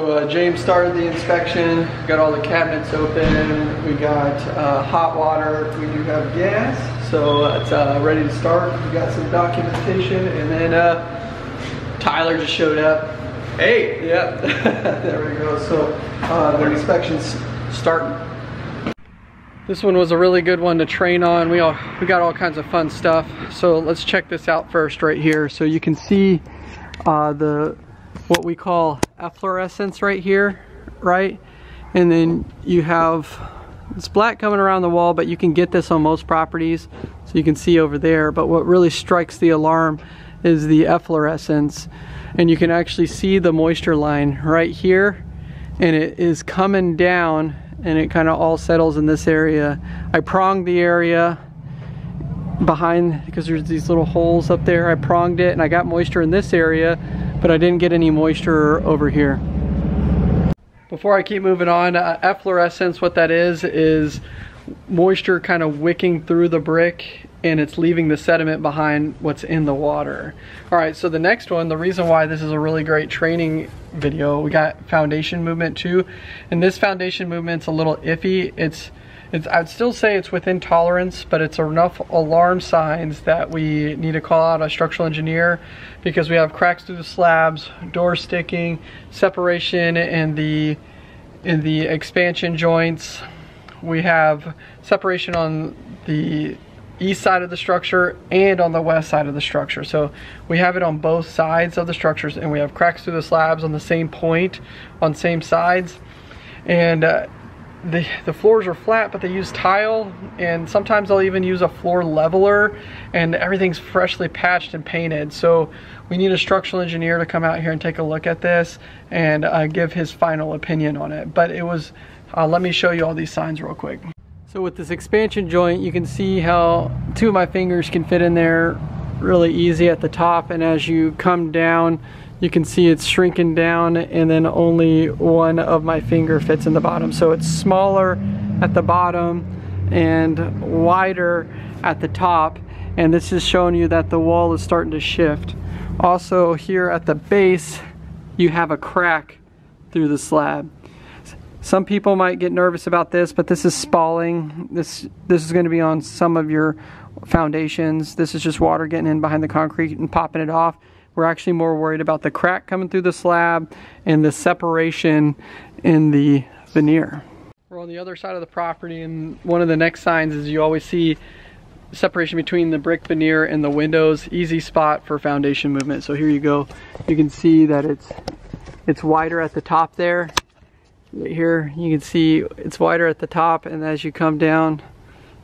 So James started the inspection, got all the cabinets open, we got hot water, we do have gas, so it's ready to start. We got some documentation, and then Tyler just showed up. Hey! Yep, there we go. So the inspection's starting. This one was a really good one to train on. We got all kinds of fun stuff. So let's check this out first right here. So you can see what we call efflorescence right here, right? And then you have this black coming around the wall, but you can get this on most properties. So you can see over there, but what really strikes the alarm is the efflorescence. And you can actually see the moisture line right here, and it is coming down, and it kind of all settles in this area. I pronged the area behind because there's these little holes up there. I pronged it and I got moisture in this area, but I didn't get any moisture over here. Before I keep moving on, efflorescence, what that is moisture kind of wicking through the brick, and it's leaving the sediment behind what's in the water. All right, so the next one, the reason why this is a really great training video, we got foundation movement too. And this foundation movement's a little iffy. I'd still say it's within tolerance, but it's enough alarm signs that we need to call out a structural engineer, because we have cracks through the slabs, door sticking, separation in the expansion joints. We have separation on the east side of the structure and on the west side of the structure. So we have it on both sides of the structures, and we have cracks through the slabs on the same point, on same sides. And the floors are flat, but they use tile, and sometimes they'll even use a floor leveler, and everything's freshly patched and painted. So we need a structural engineer to come out here and take a look at this and give his final opinion on it. But it was, let me show you all these signs real quick. So with this expansion joint, you can see how two of my fingers can fit in there really easy at the top, and as you come down, you can see it's shrinking down, and then only one of my finger fits in the bottom. So it's smaller at the bottom and wider at the top, and this is showing you that the wall is starting to shift. Also here at the base, you have a crack through the slab. Some people might get nervous about this, but this is spalling. This is going to be on some of your foundations. This is just water getting in behind the concrete and popping it off. We're actually more worried about the crack coming through the slab and the separation in the veneer. We're on the other side of the property, and one of the next signs is you always see separation between the brick veneer and the windows. Easy spot for foundation movement. So here you go. You can see that it's wider at the top there. Here you can see it's wider at the top, and as you come down,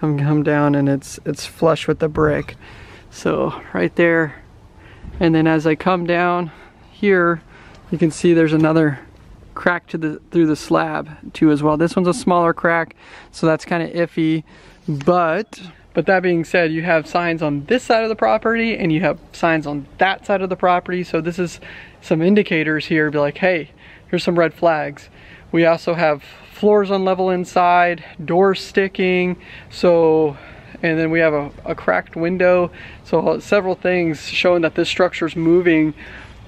and it's flush with the brick. So right there, and then as I come down here, you can see there's another crack through the slab too as well. This one's a smaller crack, so that's kind of iffy, but that being said, you have signs on this side of the property and you have signs on that side of the property. So this is some indicators here, be like, hey, here's some red flags. We also have floors unlevel inside, doors sticking, so, and then we have a cracked window. So several things showing that this structure's moving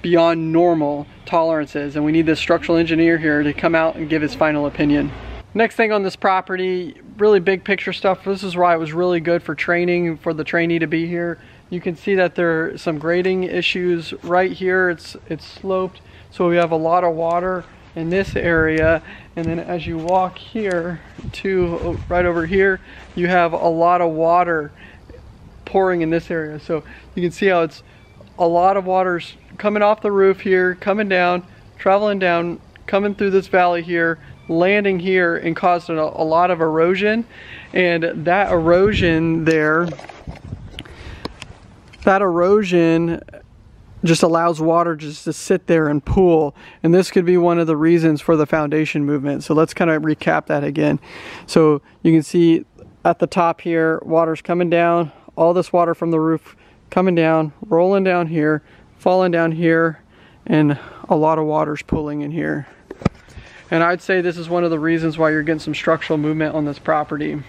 beyond normal tolerances, and we need this structural engineer here to come out and give his final opinion. Next thing on this property, really big picture stuff. This is why it was really good for training, for the trainee to be here. You can see that there are some grading issues right here. It's sloped, so we have a lot of water in this area, and then as you walk here to right over here, you have a lot of water pouring in this area. So you can see how it's a lot of water's coming off the roof here, coming down, traveling down, coming through this valley here, landing here, and causing a lot of erosion. And that erosion there, that erosion just allows water just to sit there and pool, and this could be one of the reasons for the foundation movement. So let's kind of recap that again. So you can see at the top here, water's coming down, all this water from the roof coming down, rolling down here, falling down here, and a lot of water's pooling in here. And I'd say this is one of the reasons why you're getting some structural movement on this property.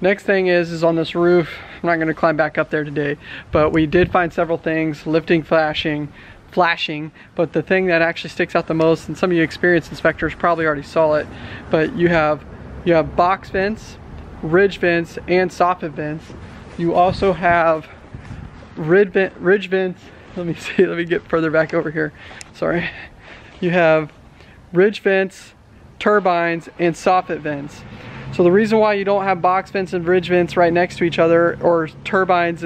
Next thing is on this roof, I'm not going to climb back up there today, but we did find several things: lifting, flashing, flashing, but the thing that actually sticks out the most, and some of you experienced inspectors probably already saw it, but you have box vents, ridge vents, and soffit vents. You also have ridge vents. Let me see, let me get further back over here. Sorry. You have ridge vents, turbines, and soffit vents. So the reason why you don't have box vents and ridge vents right next to each other, or turbines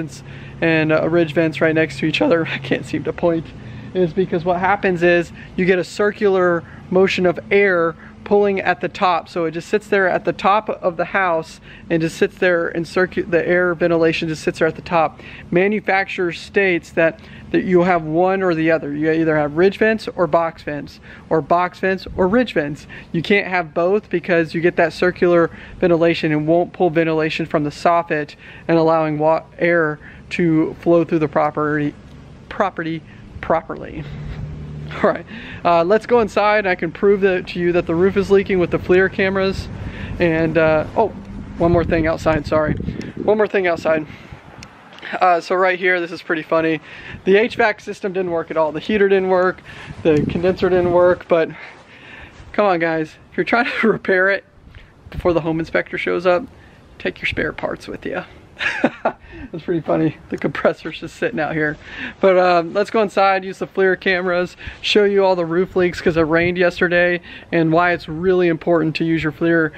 and ridge vents right next to each other, I can't seem to point, is because what happens is you get a circular motion of air pulling at the top. So it just sits there at the top of the house and just sits there, and the air ventilation just sits there at the top. Manufacturer states that you'll have one or the other. You either have ridge vents or box vents, or box vents or ridge vents. You can't have both because you get that circular ventilation and won't pull ventilation from the soffit and allowing air to flow through the property properly. All right, let's go inside. I can prove to you that the roof is leaking with the FLIR cameras. And oh, one more thing outside, sorry. One more thing outside. So right here, this is pretty funny. The HVAC system didn't work at all. The heater didn't work, the condenser didn't work, but come on guys, if you're trying to repair it before the home inspector shows up, take your spare parts with you. That's pretty funny. The compressor's just sitting out here. But let's go inside, use the FLIR cameras, show you all the roof leaks because it rained yesterday, and why it's really important to use your FLIR,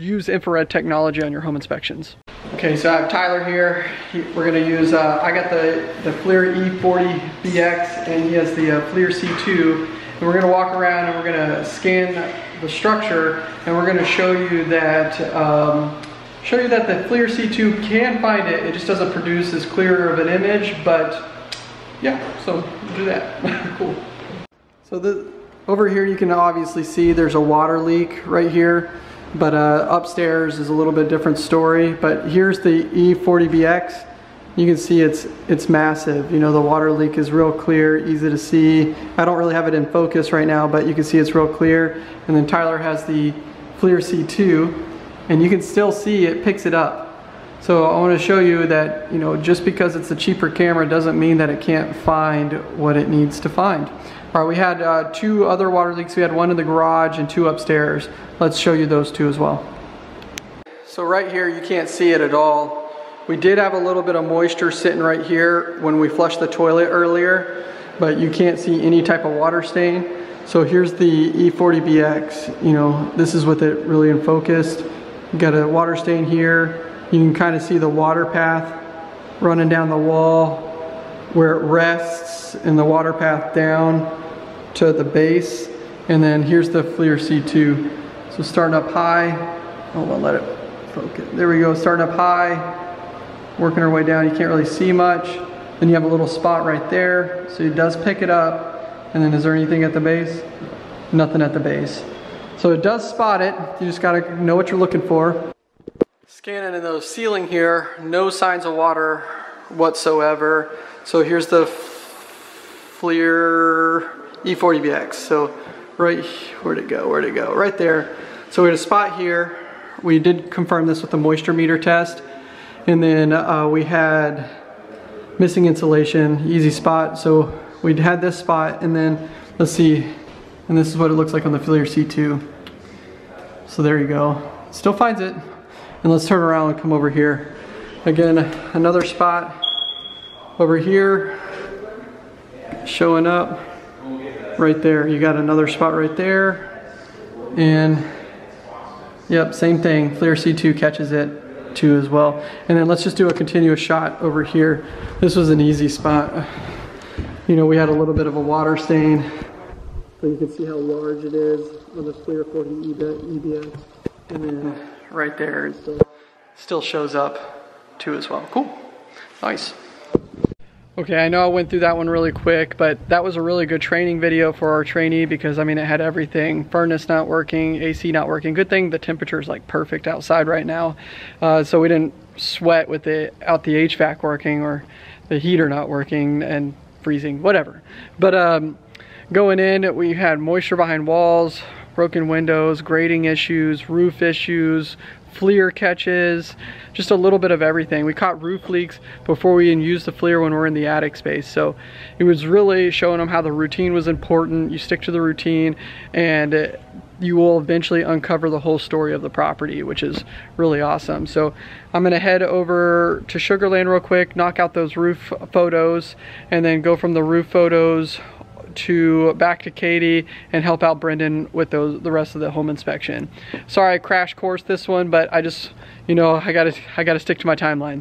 use infrared technology on your home inspections. Okay, so I have Tyler here. We're gonna use, I got the FLIR E40bx, and he has the FLIR C2. And we're gonna walk around and we're gonna scan the structure, and we're gonna show you that the FLIR C2 can find it. It just doesn't produce as clear of an image, but yeah, so do that. Cool. So over here you can obviously see there's a water leak right here, but upstairs is a little bit different story. But here's the E40bx. You can see it's massive. You know, the water leak is real clear, easy to see. I don't really have it in focus right now, but you can see it's real clear. And then Tyler has the FLIR C2. And you can still see it picks it up. So I want to show you that, you know, just because it's a cheaper camera doesn't mean that it can't find what it needs to find. All right, we had two other water leaks. We had one in the garage and two upstairs. Let's show you those two as well. So right here, you can't see it at all. We did have a little bit of moisture sitting right here when we flushed the toilet earlier, but you can't see any type of water stain. So here's the E40bx. You know, this is with it really in focus. You got a water stain here. You can kind of see the water path running down the wall where it rests, and the water path down to the base. And then here's the FLIR C2. So starting up high, hold on, let it focus. There we go, starting up high, working our way down. You can't really see much. Then you have a little spot right there. So it does pick it up. And then is there anything at the base? Nothing at the base. So it does spot it, you just gotta know what you're looking for. Scanning in the ceiling here, no signs of water whatsoever. So here's the FLIR E40bx. So right, where'd it go? Right there. So we had a spot here. We did confirm this with the moisture meter test. And then we had missing insulation, easy spot. So we'd had this spot, and then let's see. And this is what it looks like on the FLIR C2. So there you go. Still finds it. And let's turn around and come over here. Again, another spot over here showing up right there. You got another spot right there. And yep, same thing. FLIR C2 catches it too as well. And then let's just do a continuous shot over here. This was an easy spot. You know, we had a little bit of a water stain. So you can see how large it is on the FLIR 40EBX. And then right there, it still shows up too as well. Cool, nice. Okay, I know I went through that one really quick, but that was a really good training video for our trainee because, I mean, it had everything. Furnace not working, AC not working. Good thing the temperature is like perfect outside right now. So we didn't sweat without the HVAC working or the heater not working and freezing, whatever. But, going in, we had moisture behind walls, broken windows, grading issues, roof issues, FLIR catches, just a little bit of everything. We caught roof leaks before we even used the FLIR when we're in the attic space. So it was really showing them how the routine was important. You stick to the routine and you will eventually uncover the whole story of the property, which is really awesome. So I'm gonna head over to Sugar Land real quick, knock out those roof photos, and then go from the roof photos back to Katie and help out Brendan with the rest of the home inspection. Sorry I crash course this one, but I just, you know, I gotta stick to my timelines.